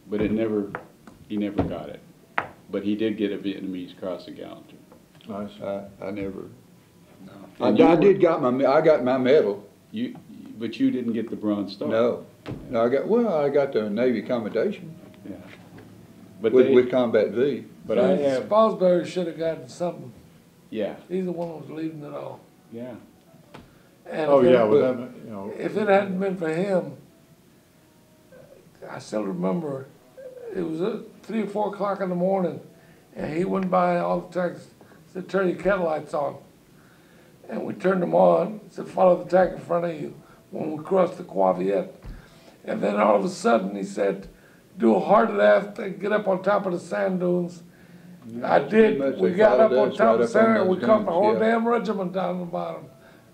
but it never, he never got it. But he did get a Vietnamese Cross of Gallantry. Nice. I, I never. No. I, I were, did got my I got my medal. You, but you didn't get the Bronze Star. No. No, I got well. I got the Navy Commendation. Yeah. But with, they, with Combat V. But I have. Spalsbury should have gotten something. Yeah. He's the one who was leading it all. Yeah. And oh, if yeah, it, well, that, you know, if it hadn't been for him, I still remember it was three or four o'clock in the morning, and he went by all the tanks, said, "Turn your kettle lights on." And we turned them on, said, "Follow the tank in front of you," when we crossed the Cua Viet. And then all of a sudden he said, "Do a hard left and get up on top of the sand dunes." Yeah, I did. We got up on top right of the sand and we caught the whole yeah. damn regiment down the bottom.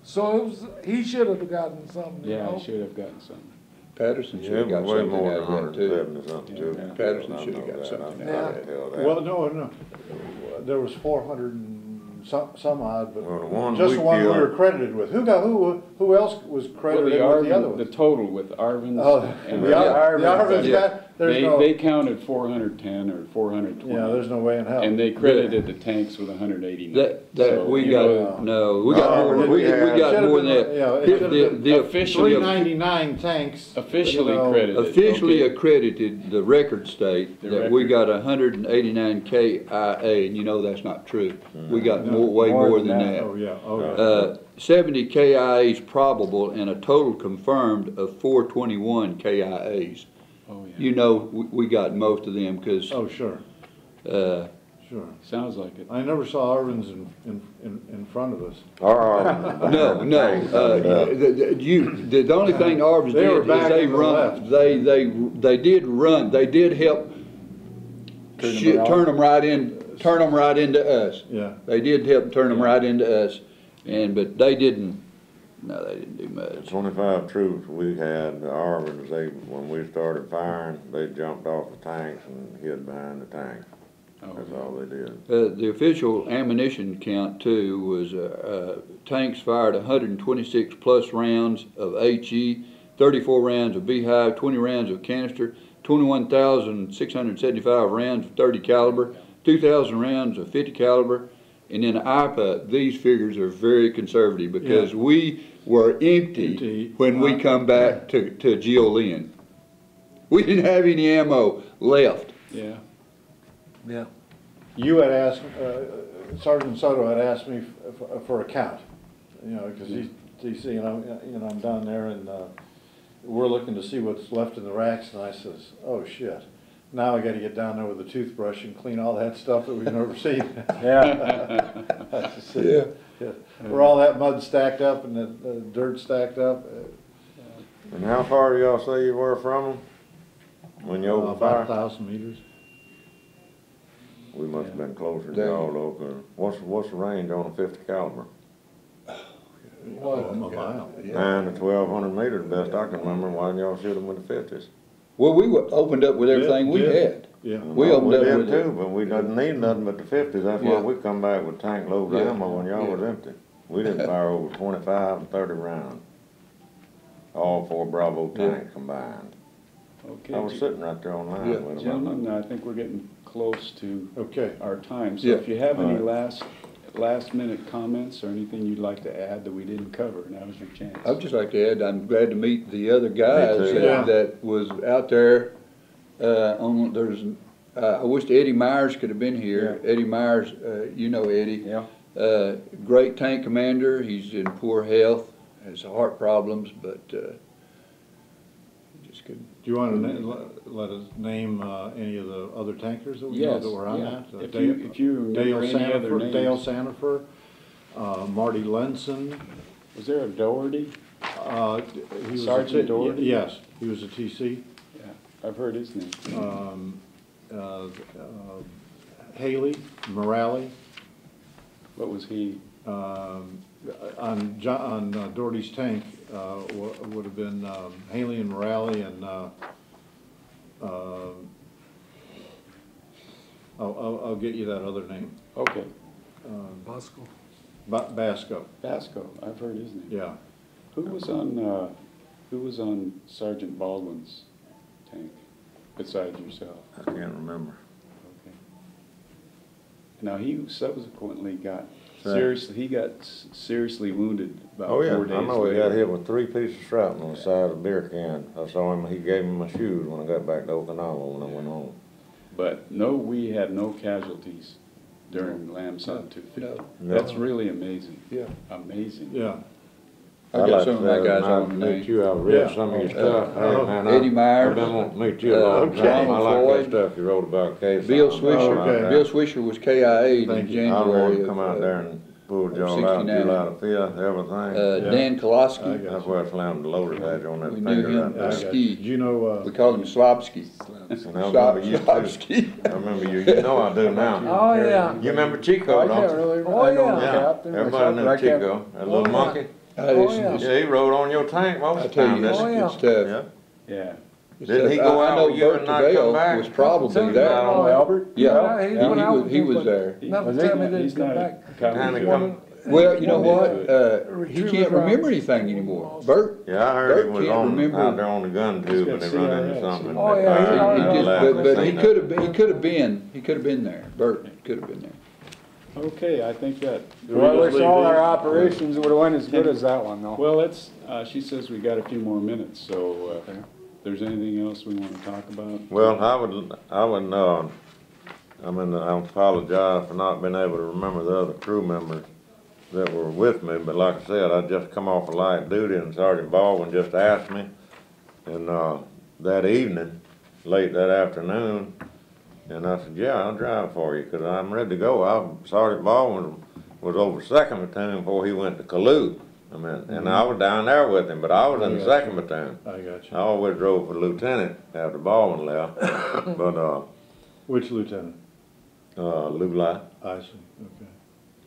So it was, he should have gotten something. Yeah, know? he should have gotten something. Patterson should have got way something more out than one hundred seventy something too. Yeah. Patterson should have got that. something yeah. out of that. Well, no, no. There was four hundred and some, some odd, but well, one just the one we were credited with. Who got who? Who else was credited well, the with Arvin, the other one? The total with Arvin's oh, and the, the Arvin's yeah. got. They no, they counted four hundred ten or four hundred twenty. Yeah, there's no way in hell. And they credited yeah. the tanks with one hundred eighty. That, that so, we got know. no, we got no, more. We, yeah. we got more than that. Yeah, it the, the, the officially three ninety-nine tanks officially credited. Officially okay. accredited the record state the that record. we got one hundred eighty-nine K I A, and you know that's not true. Mm. We got no, more, way more, more than, than that. that. Oh yeah. Oh, uh, yeah. seventy K I As probable and a total confirmed of four twenty-one K I As. Oh, yeah. You know, we, we got most of them because. Oh sure. Uh, sure. Sounds like it. I never saw Arvin's in in, in, in front of us. Arvin. no, no. Uh, yeah. the, the, you. The, the only thing Arvin's they did is they run. The they they they did run. They did help. Turn, shit, them, turn them right in. Turn them right into us. Yeah. They did help turn them yeah. right into us, and but they didn't. No, they didn't do much. The twenty-five troops we had, the Arvins, they, when we started firing, they jumped off the tanks and hid behind the tanks. Oh, That's yeah. all they did. Uh, the official ammunition count, too, was uh, uh, tanks fired one hundred twenty-six plus rounds of H E, thirty-four rounds of beehive, twenty rounds of canister, twenty-one thousand six hundred seventy-five rounds of thirty caliber, two thousand rounds of fifty caliber, and in I P A, these figures are very conservative because yeah. we were empty, empty. when uh, we come back yeah. to, to Gio Linh. We didn't have any ammo left. Yeah. Yeah. You had asked, uh, Sergeant Soto had asked me for, for a count, you know, because he's D C and I'm, you know, I'm down there and uh, we're looking to see what's left in the racks, and I says, "Oh, shit. Now I got to get down there with a toothbrush and clean all that stuff that we've never seen." Yeah. yeah. yeah. Where all that mud stacked up and the, the dirt stacked up. And how far do y'all say you were from them when you opened uh, fire? About a thousand meters. We must yeah. have been closer than y'all, though. What's what's the range on a fifty caliber? Oh, What? Oh, a mile. Yeah. nine to twelve hundred meters, the best I can remember. Why didn't y'all shoot them with the fifties? Well, we opened up with everything yeah, we yeah. had. Yeah. We well, opened we up did with too, it. But we didn't need nothing but the fifties. That's yeah. why we come back with tank loads of yeah. ammo when y'all yeah. was empty. We didn't fire over twenty-five, thirty rounds. All four Bravo tanks yeah. combined. Okay. I was sitting right there online yeah. with them. Gentlemen, I think we're getting close to okay. our time. So yeah. if you have All any right. last last minute comments or anything you'd like to add that we didn't cover, now's your chance. I'd just like to add, I'm glad to meet the other guys that, yeah. that was out there. Uh, on there's, uh, I wish Eddie Myers could have been here. Yeah. Eddie Myers, uh, you know Eddie. Yeah. Uh, great tank commander. He's in poor health, has heart problems, but uh, just couldn't. Do you want to let us name uh, any of the other tankers that we yes, know that were on yeah. that? Uh, if, Dale, you, if you Dale Sanford, Dale Sanford, uh, Marty Lenson. Was there a Doherty? Uh, he was Sergeant Doherty? Yes, he was a T C. Yeah, I've heard his name. Um, uh, uh, Haley, Morale. What was he? Um, on John, on uh, Doherty's tank uh, would have been um, Haley and Morale and uh, uh, I'll, I'll, I'll get you that other name. Okay. Um, Basco. Ba Basco. Basco. I've heard his name. Yeah. Who was on uh, Who was on Sergeant Baldwin's tank besides yourself? I can't remember. Okay. Now he subsequently got. Seriously, he got seriously wounded about oh, yeah. four days later. I know he got hit with three pieces of shrapnel on the side of the beer can. I saw him, he gave me my shoes when I got back to Okinawa when I went home. But no, we had no casualties during Lam Son two fifty. No. That's really amazing. Yeah. Amazing. Yeah. I got like some of that guys on the meet you. I've read yeah. some of your stuff. Uh, hey, man, Eddie Myers. I've been wanting to meet you a long uh, time. I like Floyd. That stuff you wrote about K. Bill Swisher. Oh, okay. Bill Swisher was K I A in January. I want to come of, out there and pull y'all out, pull out of fifth, everything. Uh, yeah. Dan Koloski. That's where I slammed the loader badge on that we finger knew him. Right there. Do you know, uh, we called him Slobsky. Slobsky. I remember you. You know I do now. Oh, yeah. You remember Chico, don't you? Oh, yeah. Everybody knew Chico. That little monkey. Oh, yeah. Yeah, he rode on your tank most of the time. That's oh, yeah. good stuff. Yeah. yeah. Did he go out with you and not come back? Was probably there. Oh, Albert? Yeah, yeah. yeah. yeah. yeah. He, he was there. Nothing tell me that he's come back. Come well, you know what? Uh, he can't remember anything anymore. Bert? Yeah, I heard Bert he was on, out there on the gun tube when they run into something. Oh, yeah. But he could have been. He could have been there. Bert could have been there. Okay, I think that. Well, I wish all our operations would have went as good as that one, though. Well, it's, uh, she says we got a few more minutes, so uh, if there's anything else we want to talk about. Well, I would, I would, uh, I mean, I apologize for not being able to remember the other crew members that were with me, but like I said, I just come off of light duty, and Sergeant Baldwin just asked me, and uh, that evening, late that afternoon. And I said, yeah, I'll drive for you, because I'm ready to go. I, Sergeant Baldwin was over second platoon before he went to Kalu. I mean, mm-hmm. And I was down there with him, but I was I in the second you. platoon. I got you. I always drove for lieutenant after Baldwin left. but uh, Which lieutenant? Uh, Lublai. I see, okay.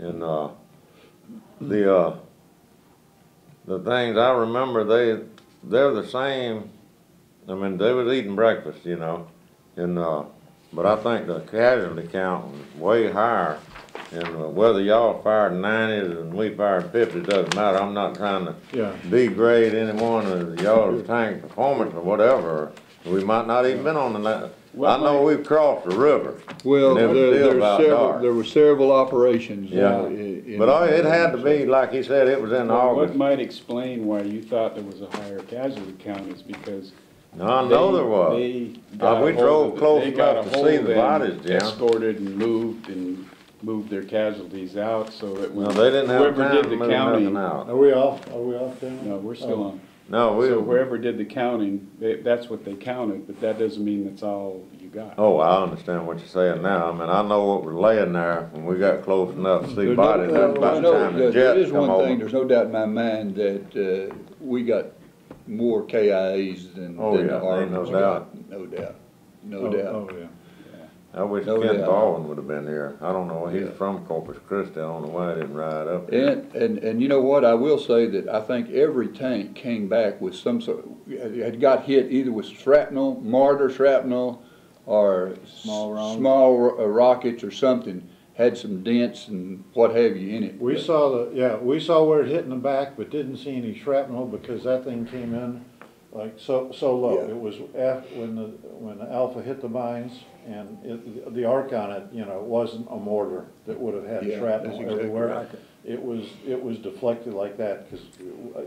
And uh, the, uh, the things I remember, they, they're the same. I mean, they was eating breakfast, you know, and... Uh, But I think the casualty count was way higher. And whether y'all fired nineties and we fired fifties doesn't matter. I'm not trying to yeah. degrade anyone of y'all's tank performance or whatever. We might not even been on the... Well, I know we've crossed the river. Well, there, there, were several, there were several operations. Yeah. In, in but oh, it had to be, like he said, it was in well, August. What might explain why you thought there was a higher casualty count is because... No, I know they, there was. Uh, we drove close enough to see the bodies, Jim. Escorted and moved and moved their casualties out so that when no, they didn't have whoever did the counting out. Are we off? Are we off? Then? No, we're still oh. on. No, we. So whoever did the counting, they, that's what they counted, but that doesn't mean that's all you got. Oh, I understand what you're saying now. I mean, I know what was laying there when we got close enough to see there's bodies. No, that's about no, the time no, the jet There is one over. thing. There's no doubt in my mind that uh, we got. More K I As than, oh, than yeah, the Army. No doubt. No doubt. No oh, doubt. Oh, yeah. I wish no Ken doubt. Baldwin would have been here. I don't know. He's yeah. from Corpus Christi. I don't know why I didn't ride up there. And, and, and you know what? I will say that I think every tank came back with some sort of, had got hit either with shrapnel, mortar shrapnel, or small, wrong. small uh, rockets or something. Had some dents and what have you in it. We but. saw the yeah. We saw where it hit in the back, but didn't see any shrapnel because that thing came in like so so low. Yeah. It was after, when the when the Alpha hit the mines. And it, the arc on it, you know, wasn't a mortar that would have had yeah, shrapnel exactly everywhere. Right. It was it was deflected like that because,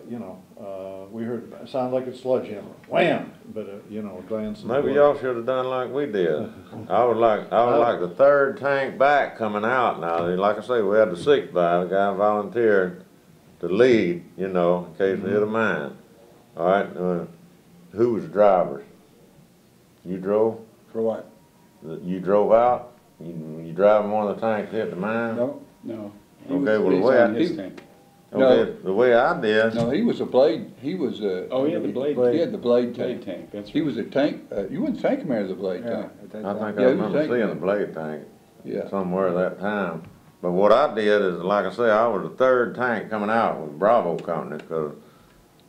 you know, uh, we heard it sounded like a sledgehammer, wham! But uh, you know, glance. Maybe y'all should have done like we did. I would like I would uh, like the third tank back coming out now. Like I say, we had the sixth by the guy volunteered to lead, you know, in case mm-hmm. we hit a mine. All right, uh, who was the drivers? You drove for what? You drove out? You, you driving one of the tanks hit the mine? No, no. He okay, was, well the way I did, okay, no, the way I did. No, he was a blade. He was a. Oh, he had the blade. blade he had the blade, blade tank. tank. That's right. He was a tank. Uh, you wouldn't think him as a blade yeah, tank. I think yeah, I remember seeing tank. a blade tank. Yeah. Somewhere that time. But what I did is, like I say, I was the third tank coming out with Bravo Company because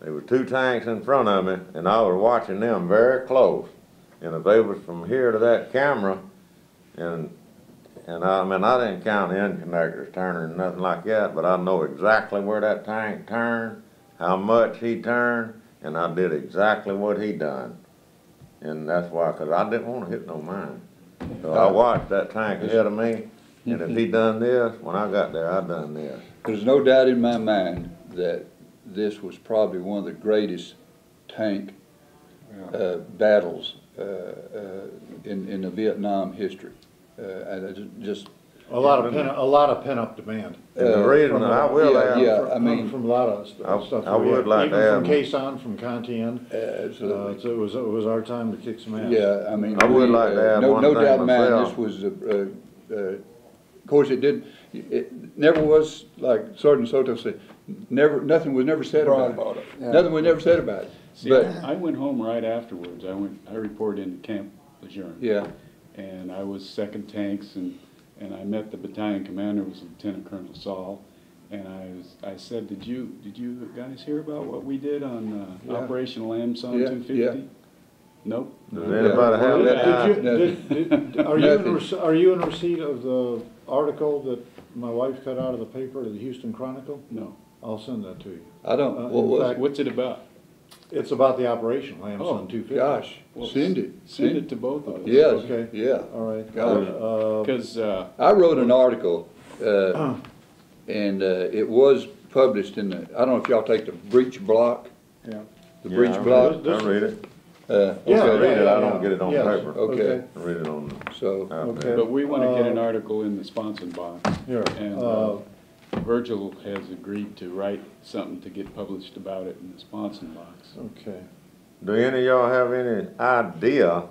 there were two tanks in front of me, and I was watching them very close. And if they was from here to that camera, and and I, I mean I didn't count end connectors turning nothing like that, but I know exactly where that tank turned, how much he turned, and I did exactly what he done, and that's why, cause I didn't want to hit no mine, so I watched that tank ahead of me, and if he done this, when I got there, I done this. There's no doubt in my mind that this was probably one of the greatest tank uh, battles. Uh, uh, in in the Vietnam history, uh, and just a lot of pin, a lot of pent up demand. And uh, the reason I will yeah, add, yeah, from, I mean, from a lot of stuff. I, stuff I would had, like even to add, from Khe Sanh, from Kantian. Uh, so uh, so it was it was our time to kick some ass. Yeah, I mean, I would we, like uh, to add no, one no thing doubt, myself. man. This was, a, uh, uh, of course, it did. It never was like Sergeant Soto said. Never, nothing was never said about, about it. it. Yeah. Nothing was never said about it. See, but, I went home right afterwards. I went. I reported into Camp Lejeune. Yeah. And I was second tanks, and and I met the battalion commander, was Lieutenant Colonel Saul, and I was. I said, "Did you did you guys hear about what we did on uh, yeah. Operation Lam Son two fifty?" Yeah. Yeah. Nope. Does anybody have that? Did you, did, did, did, are you in, are you in receipt of the article that my wife cut out of the paper, the Houston Chronicle? No. I'll send that to you. I don't. Uh, what, fact, what's it about? It's about the Operation Lam Son two fifty. Gosh, well, send it. Send, send it to both of us. Yes. Okay. Yeah. All right. Because uh, I wrote an article, uh, and uh, it was published in the. I don't know if y'all take the breach block. Yeah. The yeah, breach I block. It, I read it. Uh, okay. Yeah, I read it. I don't yeah. get it on yes. paper. Okay. okay. I read it on. The, so. Okay. But we want to get an article in the sponsored box. Here. And, uh, uh, Virgil has agreed to write something to get published about it in the sponsoring box. Okay. Do any of y'all have any idea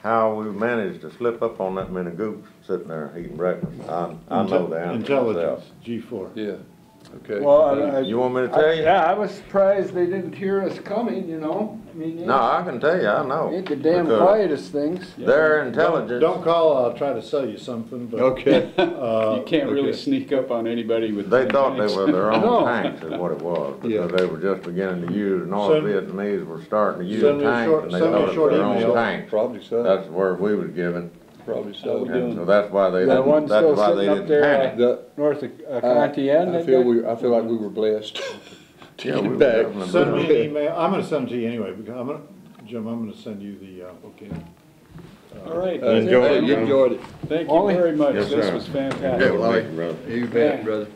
how we managed to slip up on that many goops sitting there eating breakfast? I, I know that. Intelligence, G four. Yeah. Okay. Well, I, I, you want me to tell I, you? Yeah, I was surprised they didn't hear us coming. You know, I mean. No, I can tell you. I know. It's the damn quietest things. Yeah. They're intelligent. Don't, don't call. I'll try to sell you something. But, okay. Uh, you can't okay. really sneak up on anybody with. They thought tanks. they were their own no. tanks, is what it was, because yeah. they were just beginning to use. North Vietnamese were starting to use tanks, short, and they thought it was their own tanks. Probably so. That's the word we was given. Probably so. And so that's why they that didn't. That's why they didn't panic. The north of uh, Kantian. I, I feel we. I feel like we were blessed. to yeah, we back. Send me an email. I'm going to send it to you anyway. Because I'm going to, Jim. I'm going to send you the. Uh, okay. Uh, All right. Uh, enjoyed it. You enjoyed it. Thank you Wally. very much. Yes, this was fantastic. Okay, well, you bet, brother.